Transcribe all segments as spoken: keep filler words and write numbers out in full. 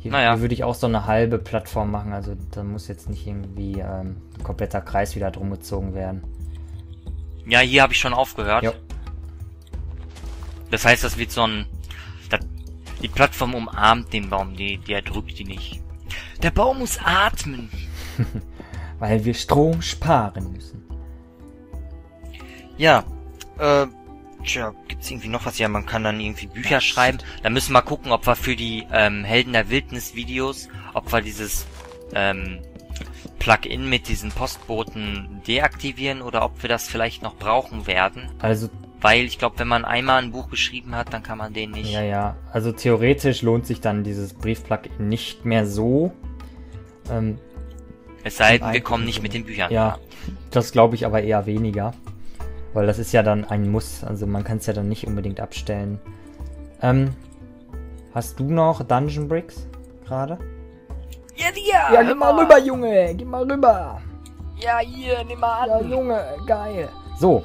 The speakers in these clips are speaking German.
Hier, naja. Hier würde ich auch so eine halbe Plattform machen, also da muss jetzt nicht irgendwie ähm, ein kompletter Kreis wieder drum gezogen werden. Ja, hier habe ich schon aufgehört. Jo. Das heißt, das wird so ein... Das, die Plattform umarmt den Baum, die, die erdrückt die nicht. Der Baum muss atmen. Weil wir Strom sparen müssen. Ja, äh... Tja, gibt's irgendwie noch was? Ja, man kann dann irgendwie Bücher ja, schreiben. Da müssen wir gucken, ob wir für die ähm, Helden der Wildnis-Videos, ob wir dieses ähm, Plugin mit diesen Postboten deaktivieren oder ob wir das vielleicht noch brauchen werden. Also, weil ich glaube, wenn man einmal ein Buch geschrieben hat, dann kann man den nicht... Ja, ja. Also theoretisch lohnt sich dann dieses Brief-Plugin nicht mehr so. Ähm, es sei denn, wir kommen nicht mit den Büchern. Ja, das glaube ich aber eher weniger. Weil das ist ja dann ein Muss, also man kann es ja dann nicht unbedingt abstellen. Ähm, hast du noch Dungeon Bricks gerade? Ja, ja! Ja, nimm mal rüber, Junge! Geh mal rüber! Ja, hier, nimm mal an! Ja, Junge, geil! So.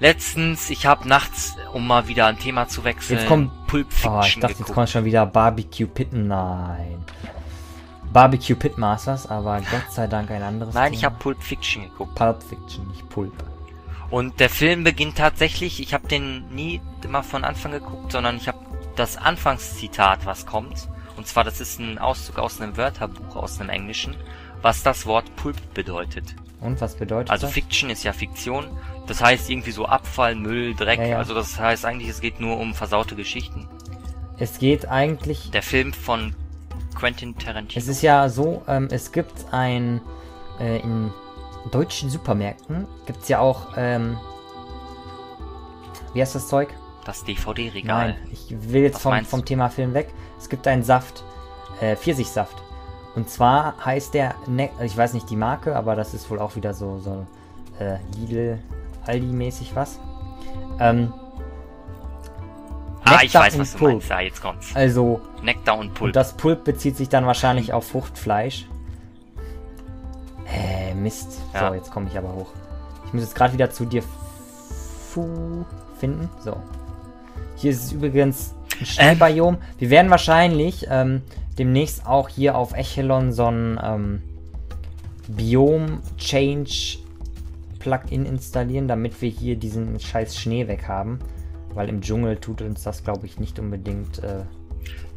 Letztens, ich habe nachts, um mal wieder ein Thema zu wechseln, jetzt kommt Pulp Fiction. Oh, ich dachte, geguckt. Jetzt kommt schon wieder Barbecue Pit, nein. Barbecue Pit Masters, aber Gott sei Dank ein anderes Nein, Thema. Ich habe Pulp Fiction geguckt. Pulp Fiction, nicht Pulp. Und der Film beginnt tatsächlich, ich habe den nie immer von Anfang geguckt, sondern ich habe das Anfangszitat, was kommt. Und zwar, das ist ein Auszug aus einem Wörterbuch, aus einem Englischen, was das Wort Pulp bedeutet. Und was bedeutet also das? Also Fiction ist ja Fiktion, das heißt irgendwie so Abfall, Müll, Dreck, ja, ja. Also das heißt eigentlich, es geht nur um versaute Geschichten. Es geht eigentlich... Der Film von Quentin Tarantino. Es ist ja so, ähm, es gibt ein... Äh, in deutschen Supermärkten gibt es ja auch, ähm, wie heißt das Zeug? Das D V D-Regal. Nein, ich will jetzt vom, vom Thema Film weg. Es gibt einen Saft, äh, Pfirsichsaft. Und zwar heißt der, ne ich weiß nicht die Marke, aber das ist wohl auch wieder so, so äh, Lidl, Aldi-mäßig was. Ähm, ah, Nektar ich weiß, was du Pulp. meinst. Ja, jetzt kommt's. Also, Nektar und Pulp. Und das Pulp bezieht sich dann wahrscheinlich auf Fruchtfleisch. Äh, Mist. Ja. So, jetzt komme ich aber hoch. Ich muss jetzt gerade wieder zu dir finden. So. Hier ist es übrigens ein Schneebiom. Ähm. Wir werden wahrscheinlich ähm, demnächst auch hier auf Echelon so ein ähm, Biom-Change-Plugin installieren, damit wir hier diesen scheiß Schnee weg haben. Weil im Dschungel tut uns das, glaube ich, nicht unbedingt... Äh,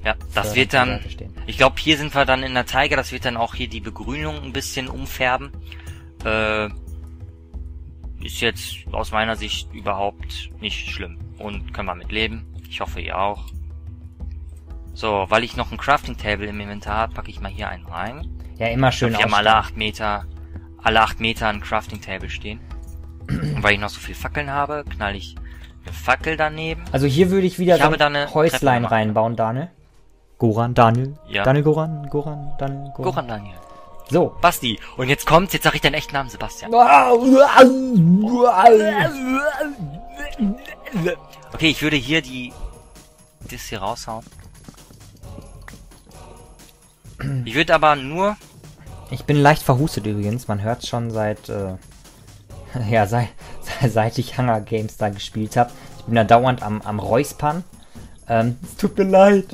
Ja, das wird dann, ich glaube, hier sind wir dann in der Tiger, das wird dann auch hier die Begrünung ein bisschen umfärben. Äh, ist jetzt aus meiner Sicht überhaupt nicht schlimm und können wir mit leben. Ich hoffe, ihr auch. So, weil ich noch ein Crafting Table im Inventar habe, packe ich mal hier einen rein. Ja, immer schön ausstellen. Wir haben alle acht Meter, alle acht Meter ein Crafting Table stehen. Und weil ich noch so viel Fackeln habe, knall ich eine Fackel daneben. Also hier würde ich wieder ich so habe da eine Häuslein reinbauen, Daniel. Goran, Daniel, ja. Daniel, Goran, Goran, Daniel, Goran. Goran, Daniel. So. Basti. Und jetzt kommt's, jetzt sag ich deinen echten Namen, Sebastian. Okay, ich würde hier die... das hier raushauen. Ich würde aber nur... Ich bin leicht verhustet übrigens, man hört's schon seit... Äh, ja, seit, seit ich Hunger Games da gespielt habe. Ich bin da dauernd am, am Räuspern. Ähm, es tut mir leid.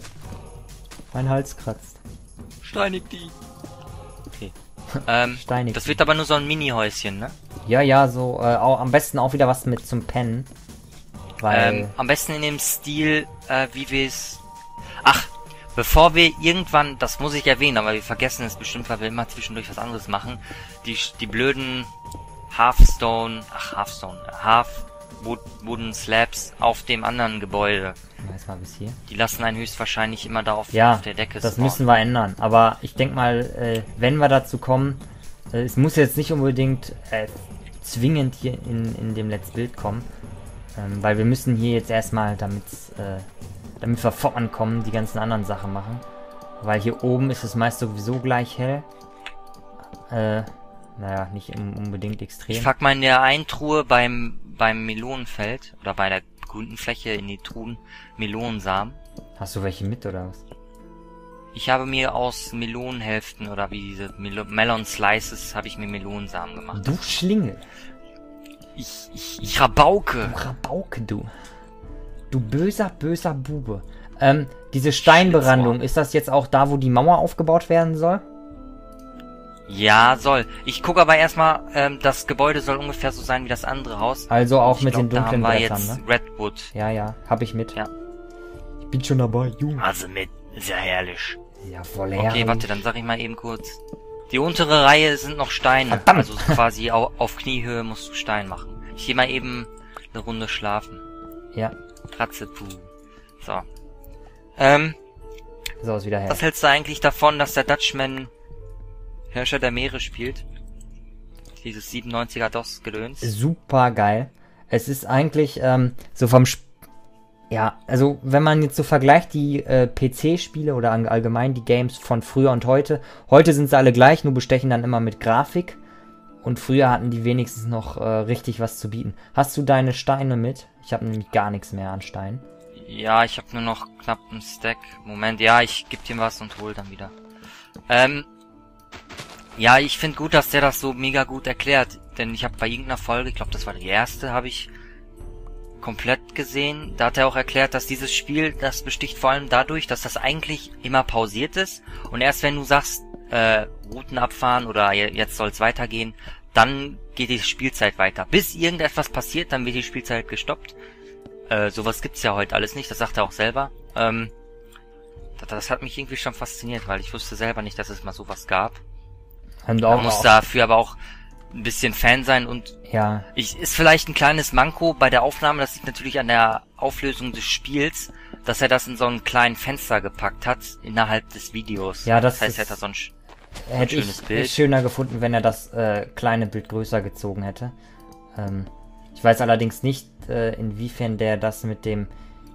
Mein Hals kratzt. Steinig die. Okay. ähm, Steinig das wird aber nur so ein Mini-Häuschen, ne? Ja, ja, so. Äh, auch, am besten auch wieder was mit zum Pennen. Weil... Ähm, am besten in dem Stil, äh, wie wir es... Ach, bevor wir irgendwann... Das muss ich erwähnen, aber wir vergessen es bestimmt, weil wir immer zwischendurch was anderes machen. Die, die blöden Hearthstone... Ach, Hearthstone. Half... Wooden Slabs auf dem anderen Gebäude. Weiß mal bis hier. Die lassen einen höchstwahrscheinlich immer darauf ja, auf der Decke. Das spawnen. Müssen wir ändern. Aber ich denke mal, äh, wenn wir dazu kommen, äh, es muss jetzt nicht unbedingt äh, zwingend hier in, in dem Let's Build kommen. Ähm, weil wir müssen hier jetzt erstmal, damit äh, damit wir vorankommen, die ganzen anderen Sachen machen. Weil hier oben ist es meist sowieso gleich hell. Äh, naja, nicht unbedingt extrem. Ich pack mal in der einen Truhe beim beim Melonenfeld oder bei der grünen Fläche in die Truhen Melonensamen. Hast du welche mit oder was? Ich habe mir aus Melonenhälften oder wie diese Melo Melon Slices habe ich mir Melonensamen gemacht. Du Schlingel. Ich, ich, ich rabauke. Du rabauke, du. Du böser, böser Bube. Ähm, diese Steinberandung, ist das jetzt auch da, wo die Mauer aufgebaut werden soll? Ja, soll. Ich gucke aber erstmal, ähm, das Gebäude soll ungefähr so sein wie das andere Haus. Also auch ich mit glaub, den dunklen da haben wir Brettern, jetzt ne? Redwood. Ja, ja, hab ich mit. Ja. Ich bin schon dabei, Junge. Also mit, sehr herrlich. Ja, voll herrlich. Okay, warte, dann sag ich mal eben kurz. Die untere Reihe sind noch Steine. Verdammt. Also quasi auf, auf Kniehöhe musst du Stein machen. Ich geh mal eben eine Runde schlafen. Ja. Ratzepu. So. Ähm. So ist wieder her. Was hältst du eigentlich davon, dass der Dutchman Herrscher der Meere spielt? Dieses siebenundneunziger DOS-Gedöns. Super geil. Es ist eigentlich, ähm, so vom Sp Ja, also wenn man jetzt so vergleicht die äh, P C-Spiele oder allgemein die Games von früher und heute. Heute sind sie alle gleich, nur bestechen dann immer mit Grafik. Und früher hatten die wenigstens noch äh, richtig was zu bieten. Hast du deine Steine mit? Ich habe nämlich gar nichts mehr an Steinen. Ja, ich habe nur noch knapp einen Stack. Moment, ja, ich gebe dir was und hol dann wieder. Ähm, ja, ich finde gut, dass der das so mega gut erklärt. Denn ich habe bei irgendeiner Folge, ich glaube das war die erste, habe ich... komplett gesehen, da hat er auch erklärt, dass dieses Spiel, das besticht vor allem dadurch, dass das eigentlich immer pausiert ist und erst wenn du sagst, äh, Routen abfahren oder jetzt soll's weitergehen, dann geht die Spielzeit weiter. Bis irgendetwas passiert, dann wird die Spielzeit gestoppt. Äh, sowas gibt's ja heute alles nicht, das sagt er auch selber. Ähm, das, das hat mich irgendwie schon fasziniert, weil ich wusste selber nicht, dass es mal sowas gab. Und auch man muss auch dafür aber auch ein bisschen Fan sein und ja, ich, ist vielleicht ein kleines Manko bei der Aufnahme, das liegt natürlich an der Auflösung des Spiels, dass er das in so einen kleinen Fenster gepackt hat, innerhalb des Videos. Ja, das, das heißt, er hat da so ein, so ein schönes ich, Bild. Hätte ich schöner gefunden, wenn er das äh, kleine Bild größer gezogen hätte. Ähm, ich weiß allerdings nicht, äh, inwiefern der das mit dem,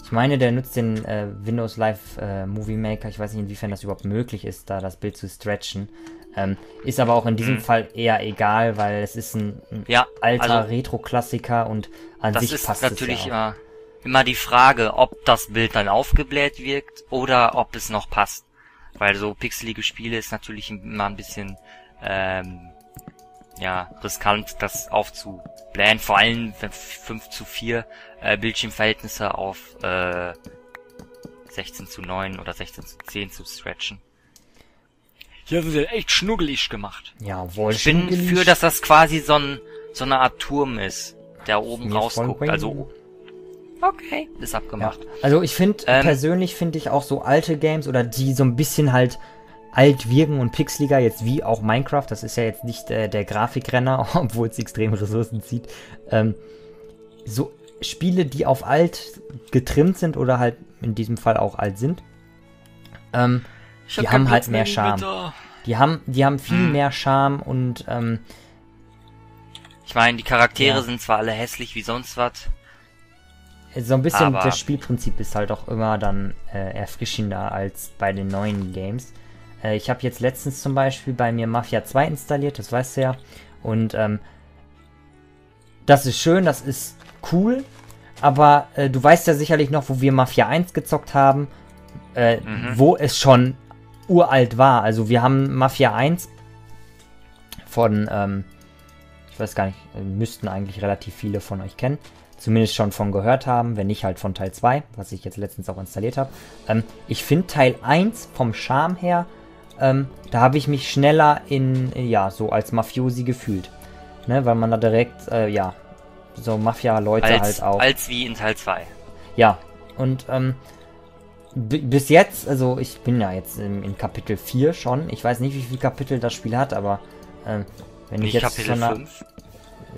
ich meine, der nutzt den äh, Windows Live äh, Movie Maker, ich weiß nicht, inwiefern das überhaupt möglich ist, da das Bild zu stretchen. Ähm, ist aber auch in diesem hm. Fall eher egal, weil es ist ein, ein ja, alter also, Retro-Klassiker und an sich passt es. Das ist natürlich ja immer, immer die Frage, ob das Bild dann aufgebläht wirkt oder ob es noch passt. Weil so pixelige Spiele ist natürlich immer ein bisschen ähm, ja, riskant, das aufzublähen. Vor allem wenn fünf zu vier äh, Bildschirmverhältnisse auf äh, sechzehn zu neun oder sechzehn zu zehn zu stretchen. Hier sind sie echt schnuggelig gemacht. Jawohl, ich bin für, dass das quasi so, ein, so eine Art Turm ist, der oben rausguckt. Also, okay, ist abgemacht. Ja. Also ich finde, ähm, persönlich finde ich auch so alte Games oder die so ein bisschen halt alt wirken und pixeliger, jetzt wie auch Minecraft, das ist ja jetzt nicht äh, der Grafikrenner, obwohl es extrem Ressourcen zieht. Ähm, so Spiele, die auf alt getrimmt sind oder halt in diesem Fall auch alt sind, ähm, die hab haben halt mehr Charme. Die haben, die haben viel hm. mehr Charme und, ähm... ich meine, die Charaktere ja. sind zwar alle hässlich wie sonst was. So ein bisschen, aber das Spielprinzip ist halt auch immer dann äh, erfrischender als bei den neuen Games. Äh, ich habe jetzt letztens zum Beispiel bei mir Mafia zwei installiert, das weißt du ja. Und, ähm... das ist schön, das ist cool. Aber äh, du weißt ja sicherlich noch, wo wir Mafia eins gezockt haben. Äh, mhm. Wo es schon uralt war. Also wir haben Mafia eins von, ähm, ich weiß gar nicht, müssten eigentlich relativ viele von euch kennen. Zumindest schon von gehört haben, wenn nicht halt von Teil zwei, was ich jetzt letztens auch installiert habe. Ähm, ich finde Teil eins vom Charme her, ähm, da habe ich mich schneller in, ja, so als Mafiosi gefühlt. Ne, weil man da direkt, äh, ja, so Mafia-Leute halt auch. Als wie in Teil zwei. Ja, und, ähm, bis jetzt, also ich bin ja jetzt in, in Kapitel vier schon. Ich weiß nicht, wie viel Kapitel das Spiel hat, aber äh, wenn ich, ich jetzt Kapitel von fünf?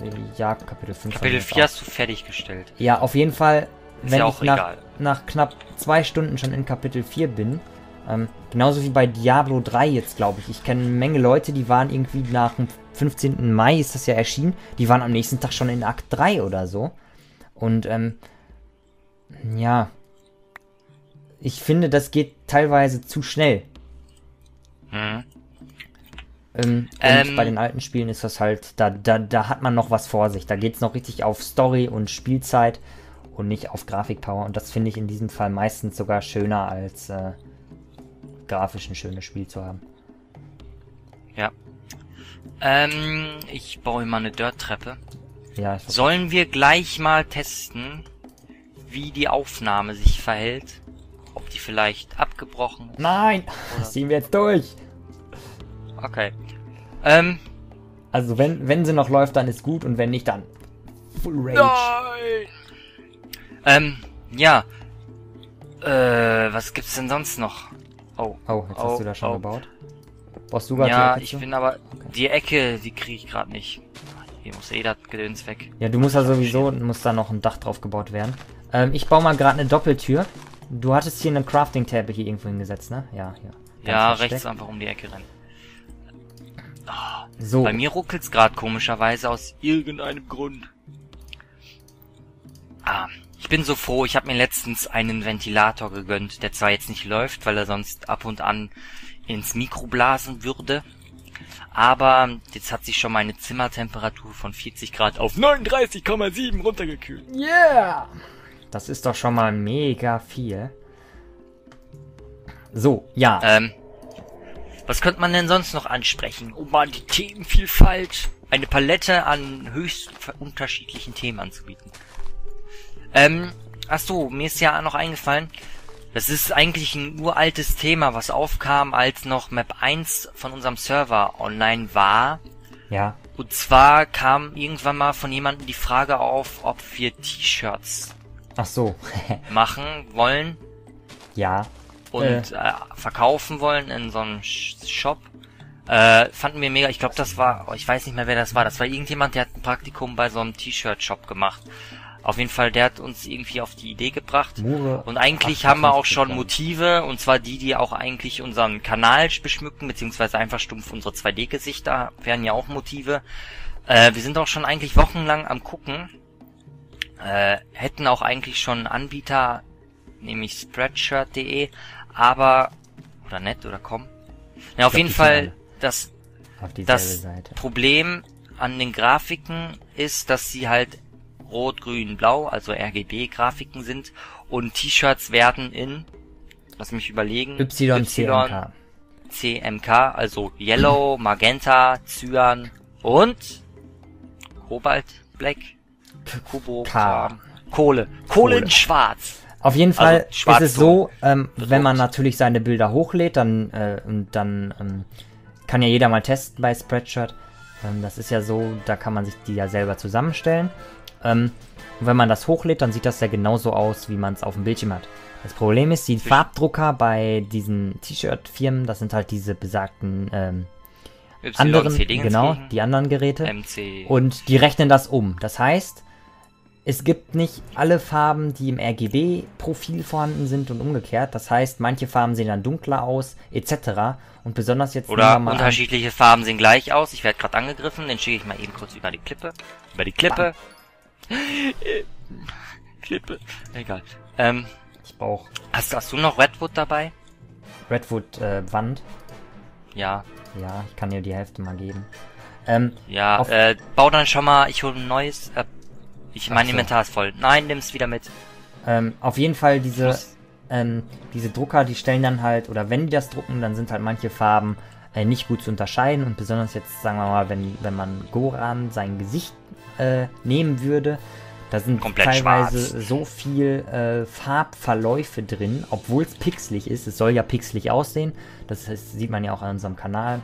Einer, äh, ja, Kapitel fünf. Kapitel vier hast du fertiggestellt. Ja, auf jeden Fall, ist wenn ja auch ich nach, nach knapp zwei Stunden schon in Kapitel vier bin, ähm, genauso wie bei Diablo drei jetzt, glaube ich. Ich kenne eine Menge Leute, die waren irgendwie nach dem fünfzehnten Mai, ist das ja erschienen, die waren am nächsten Tag schon in Akt drei oder so. Und, ähm, ja... ich finde, das geht teilweise zu schnell. Hm. Ähm, und ähm, bei den alten Spielen ist das halt, da, da, da hat man noch was vor sich. Da geht es noch richtig auf Story und Spielzeit und nicht auf Grafikpower. Und das finde ich in diesem Fall meistens sogar schöner, als äh, grafisch ein schönes Spiel zu haben. Ja. Ähm, ich baue immer eine Dirt-Treppe. Ja, ich Sollen wir gleich mal testen, wie die Aufnahme sich verhält? ob die vielleicht abgebrochen ist. Nein! Das ziehen wir jetzt durch! Okay. Ähm. Also wenn, wenn sie noch läuft, dann ist gut und wenn nicht, dann Full Rage. Nein! Ähm, ja. Äh, was gibt's denn sonst noch? Oh, oh jetzt oh, hast du da schon oh. gebaut. Brauchst du gerade Ja, die Ecke ich zu? bin aber... Okay. Die Ecke, die kriege ich gerade nicht. Hier muss eh das Gedöns weg. Ja, du musst da sowieso, muss da noch ein Dach drauf gebaut werden. Ähm, ich baue mal gerade eine Doppeltür. Du hattest hier eine Crafting-Table hier irgendwo hingesetzt, ne? Ja, hier. Ja, versteckt. Rechts einfach um die Ecke rennen. Oh, so. Bei mir ruckelt's gerade komischerweise aus irgendeinem Grund. Ah, ich bin so froh, ich habe mir letztens einen Ventilator gegönnt, der zwar jetzt nicht läuft, weil er sonst ab und an ins Mikro blasen würde. Aber jetzt hat sich schon meine Zimmertemperatur von vierzig Grad auf neununddreißig Komma sieben runtergekühlt. Yeah! Das ist doch schon mal mega viel. So, ja. Ähm, was könnte man denn sonst noch ansprechen? Um mal die Themenvielfalt, eine Palette an höchst unterschiedlichen Themen anzubieten. Ähm, achso, mir ist ja noch eingefallen... Das ist eigentlich ein uraltes Thema, was aufkam, als noch Map eins von unserem Server online war. Ja. Und zwar kam irgendwann mal von jemandem die Frage auf, ob wir T-Shirts Ach so. machen wollen. Ja. Und äh. Äh, verkaufen wollen in so einem Shop. Äh, fanden wir mega, ich glaube das war, ich weiß nicht mehr wer das war, das war irgendjemand, der hat ein Praktikum bei so einem T-Shirt-Shop gemacht. Auf jeden Fall, der hat uns irgendwie auf die Idee gebracht. Mure und eigentlich haben wir auch schon Motive, und zwar die, die auch eigentlich unseren Kanal beschmücken, beziehungsweise einfach stumpf unsere zwei D-Gesichter, wären ja auch Motive. Äh, wir sind auch schon eigentlich wochenlang am Gucken, äh, hätten auch eigentlich schon einen Anbieter, nämlich Spreadshirt punkt de, aber, oder net, oder com. Ja, auf jeden Fall, das, das Problem an den Grafiken ist, dass sie halt Rot, Grün, Blau, also R G B-Grafiken sind, und T-Shirts werden in, lass mich überlegen, Y C M K, C M K, also Yellow, Magenta, Cyan und Kobalt, Black, Kubo, K. Kohle, Kohle in Schwarz. Auf jeden Fall also schwarz ist es so, ähm, wenn man natürlich seine Bilder hochlädt, dann, äh, und dann ähm, kann ja jeder mal testen bei Spreadshirt. Ähm, das ist ja so, da kann man sich die ja selber zusammenstellen. Ähm, und wenn man das hochlädt, dann sieht das ja genauso aus, wie man es auf dem Bildschirm hat. Das Problem ist, die Farbdrucker bei diesen T-Shirt-Firmen, das sind halt diese besagten ähm, anderen, genau, die anderen Geräte, M C. Und die rechnen das um. Das heißt, es gibt nicht alle Farben, die im R G B-Profil vorhanden sind und umgekehrt. Das heißt, manche Farben sehen dann dunkler aus, et cetera. Und besonders jetzt... Oder mal unterschiedliche an. Farben sehen gleich aus. Ich werde gerade angegriffen, den schicke ich mal eben kurz über die Klippe. Über die Klippe. Bam. Klippe. Egal. Ähm, ich brauch. Hast, hast du noch Redwood dabei? Redwood, äh, Wand? Ja. Ja, ich kann dir die Hälfte mal geben. Ähm, ja, äh, bau dann schon mal, ich hole ein neues, äh, ich, mein so. Inventar ist voll. Nein, nimm's wieder mit. Ähm, auf jeden Fall diese, ähm, diese Drucker, die stellen dann halt, oder wenn die das drucken, dann sind halt manche Farben äh, nicht gut zu unterscheiden, und besonders jetzt, sagen wir mal, wenn, wenn man Goran sein Gesicht Äh, nehmen würde, da sind komplett teilweise schwarz. So viel äh, Farbverläufe drin, obwohl es pixelig ist. Es soll ja pixelig aussehen, das heißt, sieht man ja auch an unserem Kanal.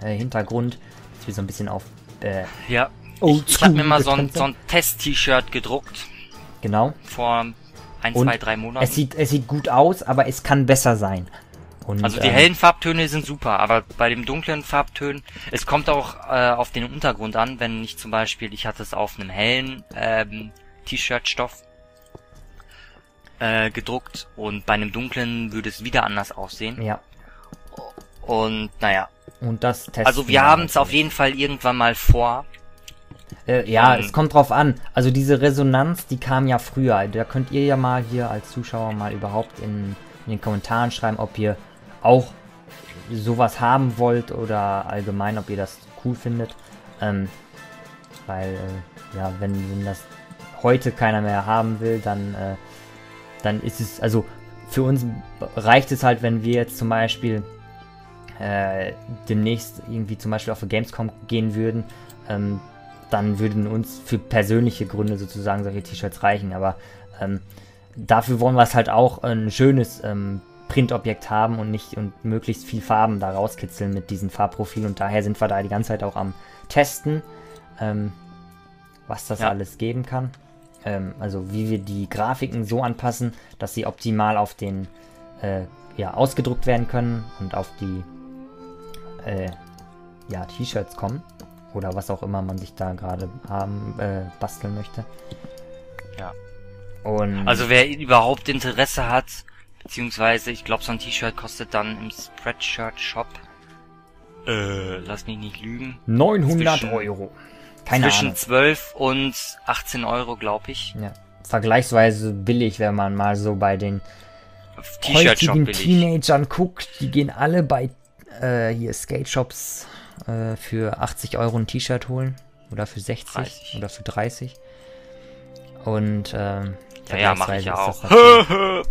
Äh, Hintergrund, dass wir so ein bisschen auf... Äh, ja, ich, ich habe mir mal so ein, so ein Test-T-Shirt gedruckt. Genau. Vor ein, und zwei, drei Monaten. Es sieht, es sieht gut aus, aber es kann besser sein. Und, also die ähm, hellen Farbtöne sind super, aber bei den dunklen Farbtönen, es kommt auch äh, auf den Untergrund an, wenn ich zum Beispiel, ich hatte es auf einem hellen ähm, T-Shirt-Stoff äh, gedruckt, und bei einem dunklen würde es wieder anders aussehen. Ja. Und naja. Und das testen. Also wir haben es auf jeden Fall irgendwann mal vor. Äh, ja, ähm, es kommt drauf an. Also diese Resonanz, die kam ja früher. Da könnt ihr ja mal hier als Zuschauer mal überhaupt in, in den Kommentaren schreiben, ob ihr auch sowas haben wollt oder allgemein, ob ihr das cool findet. Ähm, weil, äh, ja, wenn, wenn das heute keiner mehr haben will, dann, äh, dann ist es, also für uns reicht es halt, wenn wir jetzt zum Beispiel äh, demnächst irgendwie zum Beispiel auf eine Gamescom gehen würden, ähm, dann würden uns für persönliche Gründe sozusagen solche T-Shirts reichen, aber ähm, dafür wollen wir es halt auch ein schönes ähm, Printobjekt haben und nicht und möglichst viel Farben da rauskitzeln mit diesem Farbprofil. Und daher sind wir da die ganze Zeit auch am Testen, ähm, was das ja. alles geben kann. Ähm, also wie wir die Grafiken so anpassen, dass sie optimal auf den äh, ja, ausgedruckt werden können und auf die äh, ja, T-Shirts kommen. Oder was auch immer man sich da gerade haben äh, basteln möchte. Ja. Und also wer überhaupt Interesse hat, beziehungsweise ich glaube so ein T-Shirt kostet dann im Spreadshirt-Shop, äh, lass mich nicht lügen, neunhundert Euro. Keine Ahnung. Zwischen zwölf und achtzehn Euro, glaube ich. Ja. Vergleichsweise billig, wenn man mal so bei den heutigen Teenagern guckt. Die gehen alle bei äh, hier Skate-Shops äh, für achtzig Euro ein T-Shirt holen. Oder für sechzig oder für dreißig. Und ähm, ja, ja, mach ich auch.